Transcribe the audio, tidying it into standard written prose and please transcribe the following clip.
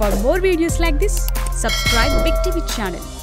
For more videos like this, subscribe BIG TV channel.